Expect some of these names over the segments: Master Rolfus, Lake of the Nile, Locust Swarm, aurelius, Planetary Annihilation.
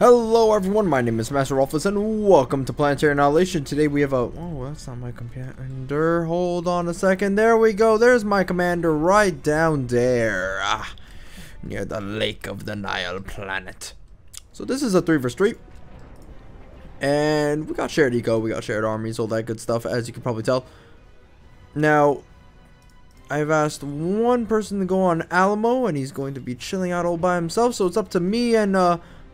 Hello everyone, my name is Master Rolfus and welcome to Planetary Annihilation. Today we have a... oh, that's not my commander. Hold on a second. There we go. There's my commander right down there. Near the Lake of the Nile planet. So this is a 3v3. And we got shared eco, we got shared armies, all that good stuff, as you can probably tell. Now, I've asked one person to go on Alamo and he's going to be chilling out all by himself. So it's up to me and...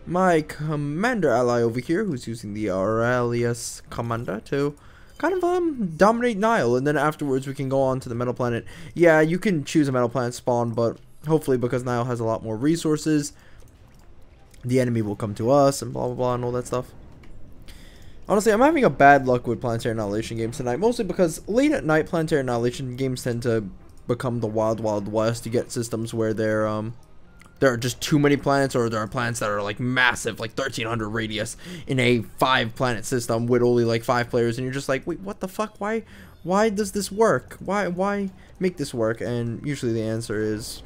my commander ally over here, who's using the Aurelius commander to kind of dominate Nile, and then afterwards we can go on to the metal planet. Yeah, you can choose a metal planet spawn, but hopefully because Nile has a lot more resources, the enemy will come to us and blah blah blah and all that stuff. Honestly, I'm having a bad luck with Planetary Annihilation games tonight, mostly because late at night Planetary Annihilation games tend to become the Wild Wild West. You get systems where they're there are just too many planets, or there are planets that are like massive, like 1300 radius in a 5-planet system with only like 5 players, and you're just like, wait, what the fuck? Why does this work? Why make this work? And usually the answer is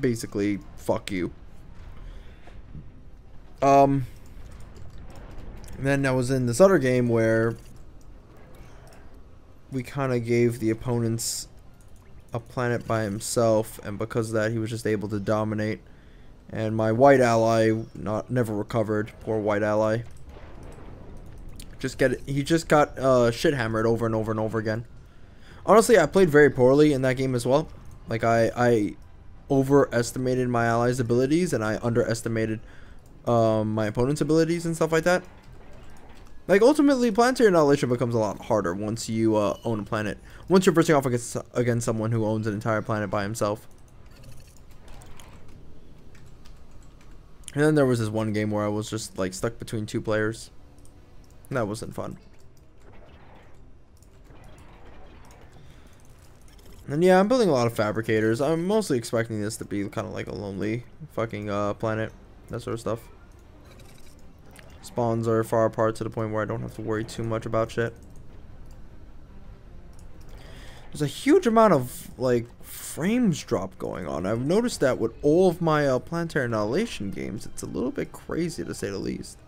basically fuck you. Then I was in this other game where we kind of gave the opponents a planet by himself, and because of that he was just able to dominate, and my white ally never recovered. Poor white ally, he just got shit hammered over and over and over again. Honestly, I played very poorly in that game as well. Like I overestimated my ally's abilities and I underestimated my opponent's abilities and stuff like that. Like, ultimately, Planetary Annihilation becomes a lot harder once you own a planet. Once you're bursting off against someone who owns an entire planet by himself. And then there was this one game where I was just, like, stuck between 2 players. And that wasn't fun. And yeah, I'm building a lot of fabricators. I'm mostly expecting this to be kind of like a lonely fucking planet. That sort of stuff. Spawns are far apart to the point where I don't have to worry too much about shit. There's a huge amount of like frames drop going on. I've noticed that with all of my Planetary Annihilation games. It's a little bit crazy, to say the least.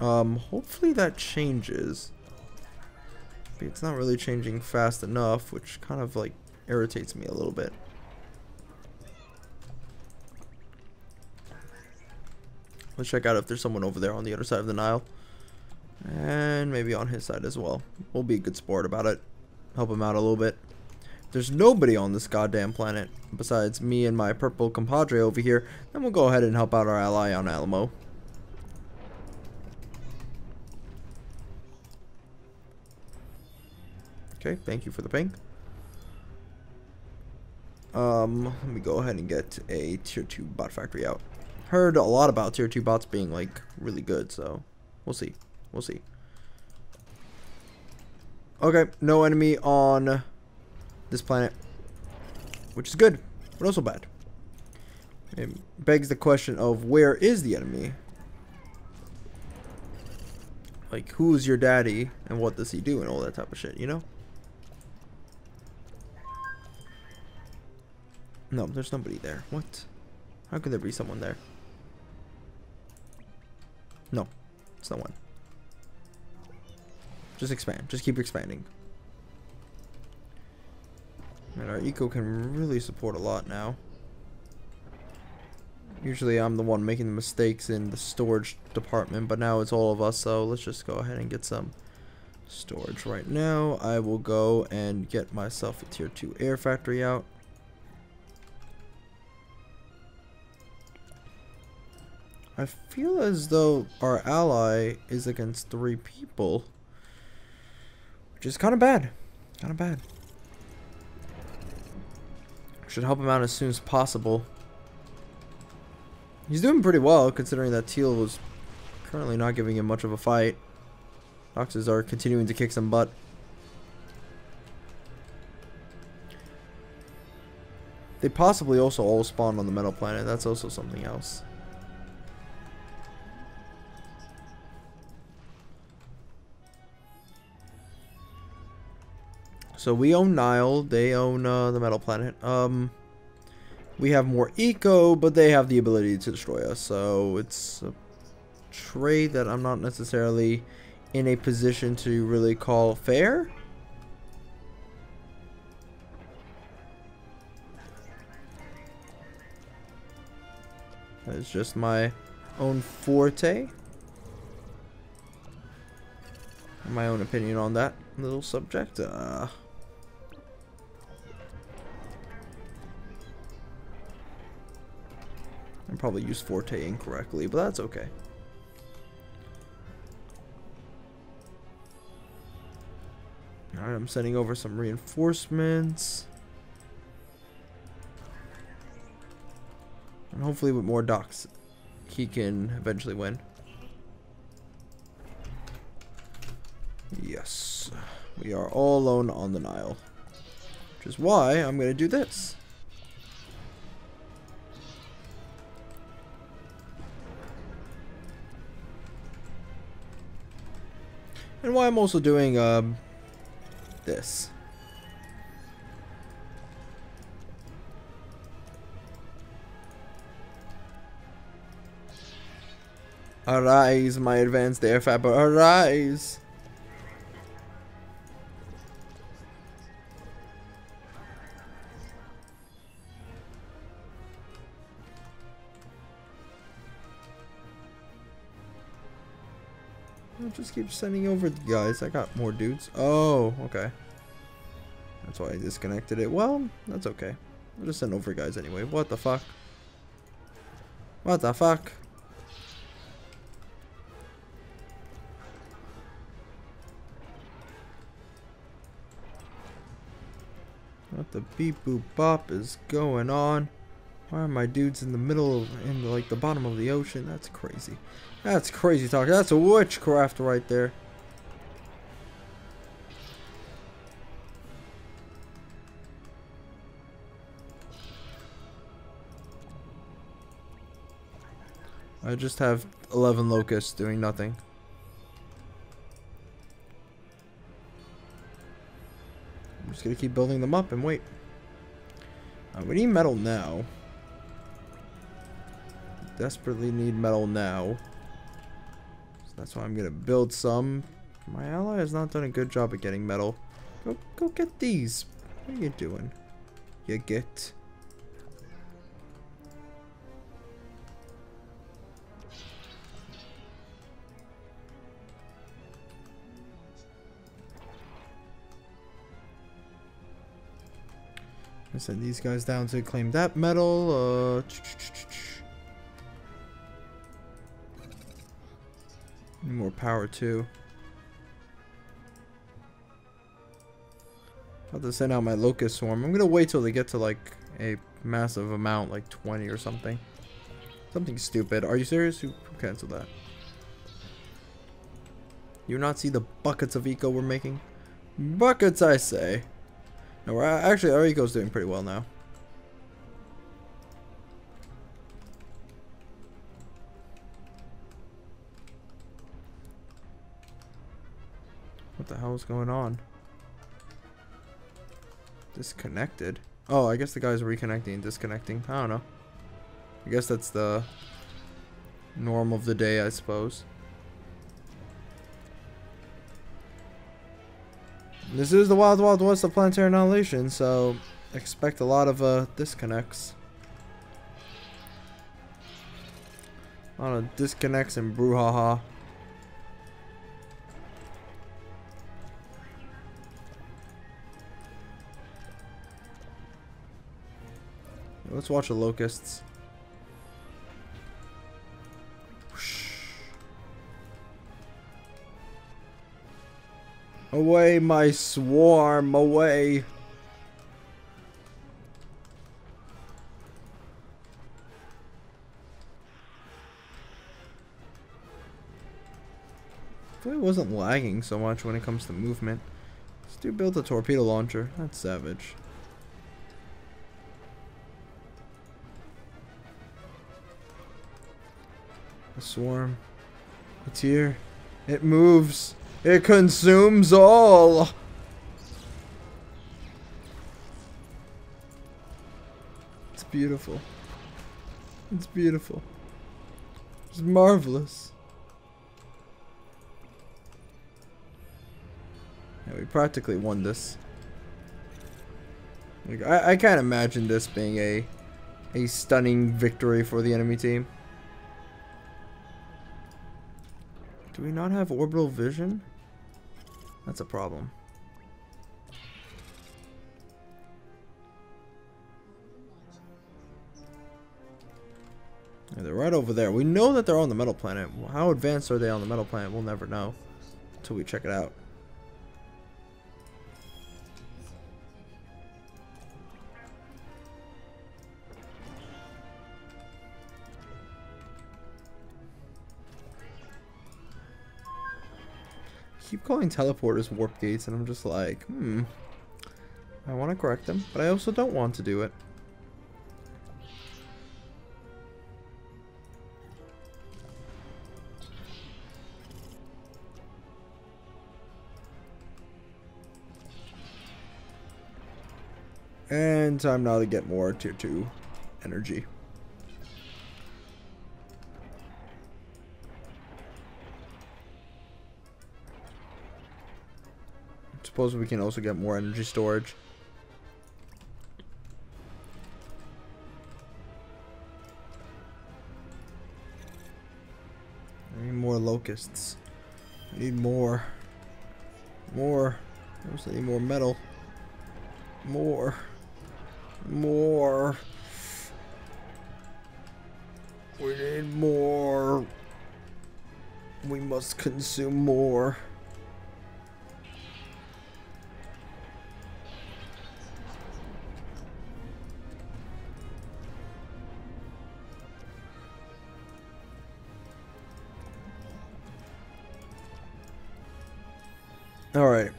Hopefully that changes. But it's not really changing fast enough, which kind of like irritates me a little bit. Let's check out if there's someone over there on the other side of the Nile. And maybe on his side as well. We'll be a good sport about it. Help him out a little bit. There's nobody on this goddamn planet besides me and my purple compadre over here. Then we'll go ahead and help out our ally on Alamo. Okay, thank you for the ping. Let me go ahead and get a tier 2 bot factory out. Heard a lot about tier 2 bots being like really good, so we'll see. We'll see. Okay, no enemy on this planet, which is good, but also bad. It begs the question of where is the enemy? Like, who's your daddy and what does he do and all that type of shit, you know? No, there's nobody there. What? How could there be someone there? No, it's not one. Just expand. Just keep expanding. And our eco can really support a lot now. Usually I'm the one making the mistakes in the storage department, but now it's all of us, so let's just go ahead and get some storage right now. I will go and get myself a tier 2 air factory out. I feel as though our ally is against 3 people, which is kind of bad. Kind of bad. Should help him out as soon as possible. He's doing pretty well, considering that Teal was currently not giving him much of a fight. Foxes are continuing to kick some butt. They possibly also all spawned on the metal planet. That's also something else. So we own Nile, they own the metal planet. We have more eco, but they have the ability to destroy us. So it's a trade that I'm not necessarily in a position to really call fair. That's just my own forte. My own opinion on that little subject. I probably used forte incorrectly, but that's okay. Alright, I'm sending over some reinforcements. And hopefully with more docks, he can eventually win. Yes, we are all alone on the Nile, which is why I'm going to do this. And why I'm also doing this. Arise, my advanced air fapper, arise! I'll just keep sending over the guys. I got more dudes. Oh, okay. That's why I disconnected it. Well, that's okay. I'll just send over guys anyway. What the fuck? What the fuck? What the beep boop bop is going on? Why are my dudes in the middle of, like the bottom of the ocean? That's crazy. That's crazy talk. That's a witchcraft right there. I just have 11 locusts doing nothing. I'm just gonna keep building them up and wait. We need metal now. Desperately need metal now. So that's why I'm gonna build some. My ally has not done a good job at getting metal. Go get these. What are you doing? You get. I sent these guys down to claim that metal. Need more power too. I'll have to send out my locust swarm. I'm gonna wait till they get to like a massive amount, like 20 or something. Something stupid. Are you serious? Who canceled that? You not see the buckets of eco we're making? Buckets, I say. No, we're actually, our eco's doing pretty well now. What the hell is going on? Disconnected. Oh, I guess the guy's reconnecting and disconnecting. I don't know. I guess that's the norm of the day, I suppose. This is the Wild Wild West of Planetary Annihilation, so expect a lot of disconnects. A lot of disconnects and brouhaha. Let's watch the locusts. Away, my swarm, away. It wasn't lagging so much when it comes to movement. Let's do build a torpedo launcher. That's savage. A swarm. It's here. It moves. It consumes all. It's beautiful. It's beautiful. It's marvelous. Yeah, we practically won this. Like, I can't imagine this being a stunning victory for the enemy team. Do we not have orbital vision? That's a problem. Yeah, they're right over there. We know that they're on the metal planet. How advanced are they on the metal planet? We'll never know until we check it out. Keep calling teleporters warp gates, and I'm just like, I want to correct them, but I also don't want to do it. And time now to get more tier 2 energy. Suppose we can also get more energy storage. I need more locusts. I need more. I also need more metal. More. We need more. We must consume more. All right.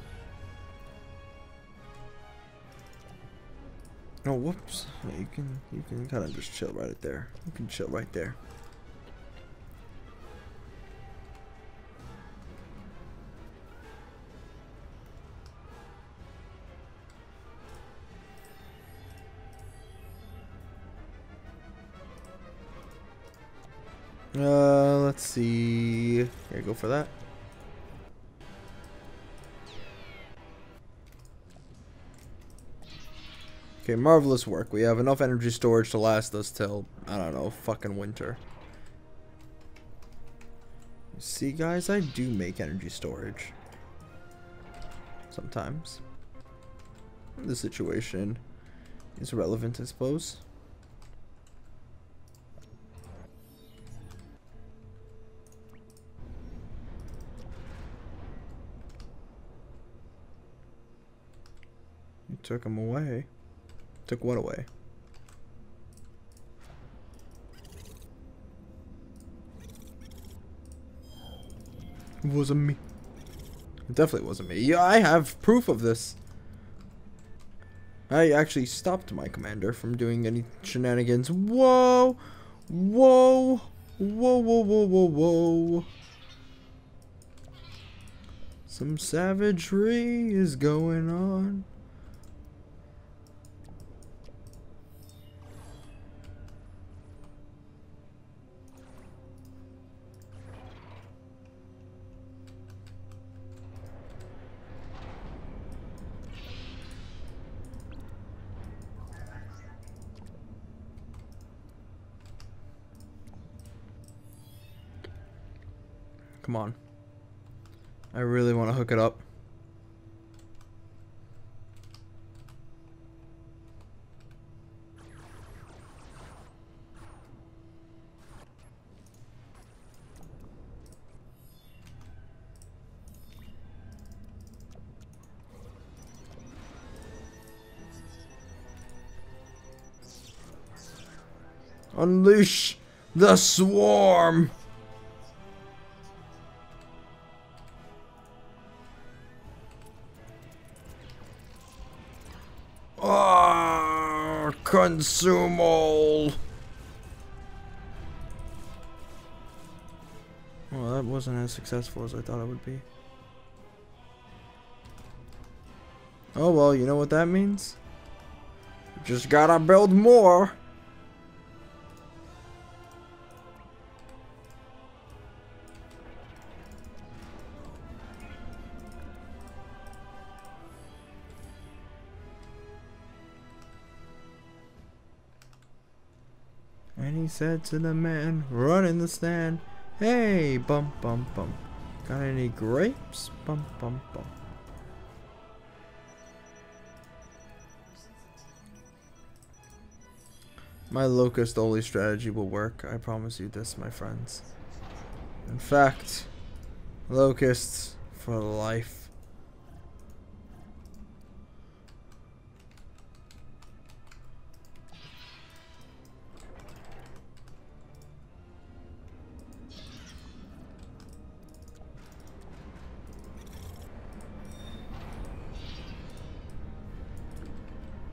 Oh, whoops. Yeah, you can kind of just chill right there. You can chill right there. Let's see. Here, go for that. Okay, marvelous work. We have enough energy storage to last us till, I don't know, fucking winter. See, guys, I do make energy storage. Sometimes. The situation is relevant, I suppose. You took him away. Took what away? It wasn't me. It definitely wasn't me. Yeah, I have proof of this. I actually stopped my commander from doing any shenanigans. Whoa! Whoa! Whoa, whoa, whoa, whoa, whoa. Some savagery is going on. Come on. I really want to hook it up. Unleash the swarm! Consume all. Well, that wasn't as successful as I thought it would be. Oh well, you know what that means? Just gotta build more. And he said to the man running the stand, "Hey, bum bum bum, got any grapes? Bum bum bum." My locust only strategy will work, I promise you this, my friends. In fact, locusts for life.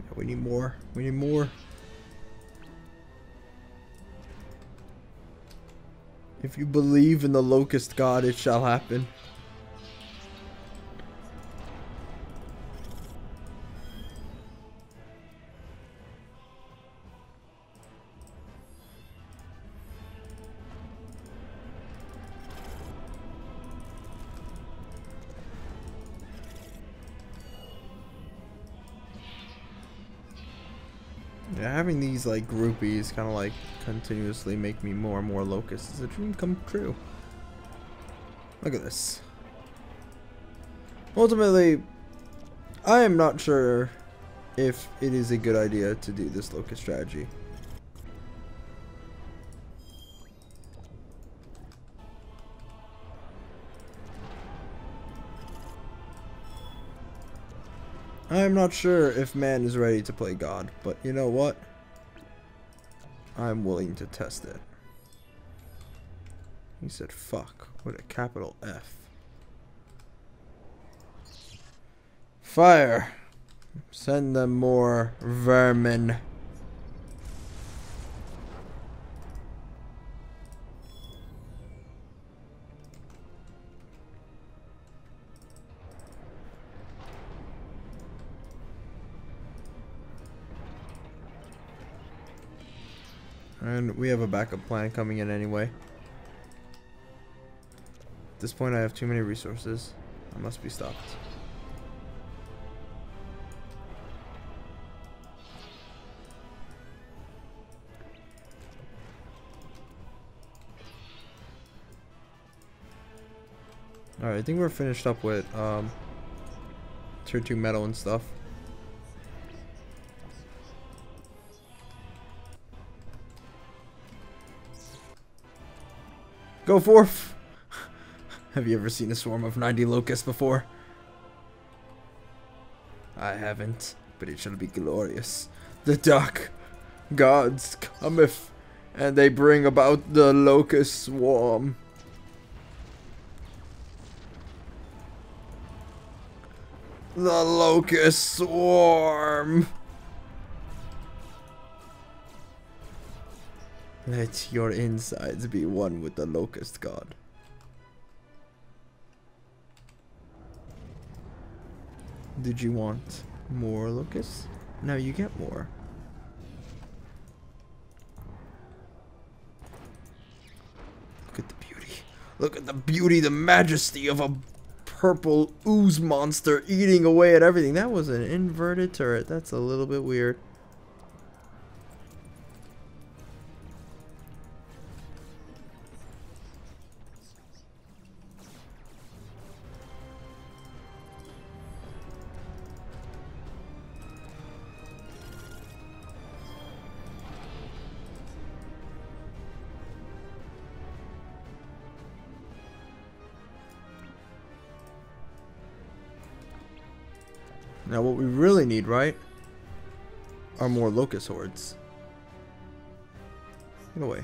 Yeah, we need more. We need more. If you believe in the locust god, it shall happen. Yeah, having these like groupies kind of like continuously make me more and more locusts is a dream come true. Look at this. Ultimately, I am not sure if it is a good idea to do this locust strategy. I'm not sure if man is ready to play God, but you know what? I'm willing to test it. He said fuck with a capital F. Fire! Send them more vermin. And we have a backup plan coming in anyway. At this point I have too many resources. I must be stopped. Alright, I think we're finished up with tier 2 metal and stuff. Go forth! Have you ever seen a swarm of 90 locusts before? I haven't, but it shall be glorious. The dark gods cometh, and they bring about the locust swarm. The locust swarm! Let your insides be one with the locust god. Did you want more locusts? Now you get more. Look at the beauty. Look at the beauty, the majesty of a purple ooze monster eating away at everything. That was an inverted turret. That's a little bit weird. Now what we really need, right, are more locust hordes. Get away.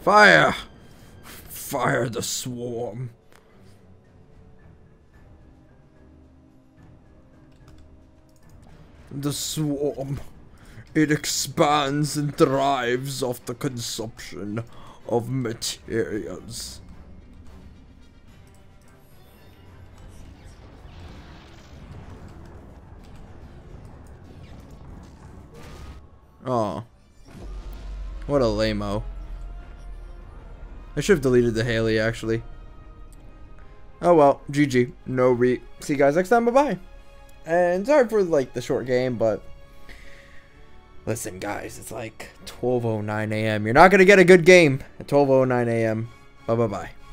Fire! Fire the swarm. The swarm. It expands and thrives off the consumption of materials. Oh, what a lame-o. I should have deleted the Haley actually. Oh well, GG, no re. See you guys next time, bye bye. And sorry for like the short game, but listen guys, it's like 12:09 a.m. You're not gonna get a good game at 12:09 a.m. Bye bye.